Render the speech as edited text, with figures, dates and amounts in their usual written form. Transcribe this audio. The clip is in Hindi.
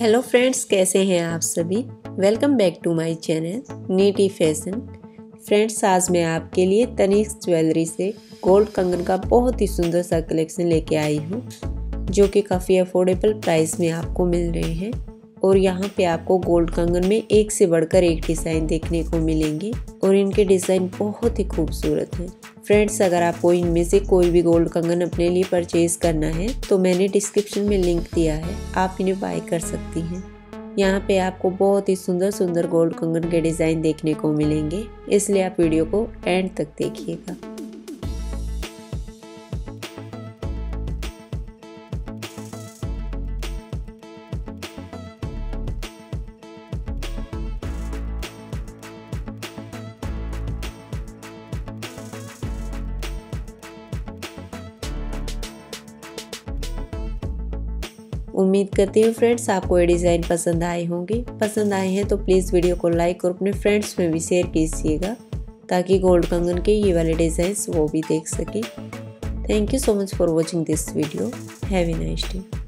हेलो फ्रेंड्स, कैसे हैं आप सभी। Welcome back to my channel neat fashion. Friends, आज मैं आपके लिए तनिष्क ज्वेलरी से गोल्ड कंगन का बहुत ही सुंदर सा कलेक्शन लेके आई हूँ, जो कि काफ़ी अफोर्डेबल प्राइस में आपको मिल रहे हैं। और यहाँ पे आपको गोल्ड कंगन में एक से बढ़कर एक डिज़ाइन देखने को मिलेंगे और इनके डिज़ाइन बहुत ही खूबसूरत हैं। फ्रेंड्स, अगर आपको इनमें से कोई भी गोल्ड कंगन अपने लिए परचेज करना है तो मैंने डिस्क्रिप्शन में लिंक दिया है, आप इन्हें बाय कर सकती हैं। यहाँ पे आपको बहुत ही सुंदर सुंदर गोल्ड कंगन के डिज़ाइन देखने को मिलेंगे, इसलिए आप वीडियो को एंड तक देखिएगा। उम्मीद करती हूँ फ्रेंड्स आपको ये डिज़ाइन पसंद आए होंगे। पसंद आए हैं तो प्लीज़ वीडियो को लाइक और अपने फ्रेंड्स में भी शेयर कीजिएगा, ताकि गोल्ड कंगन के ये वाले डिज़ाइंस वो भी देख सकें। Thank you so much for watching this video. Have a nice day.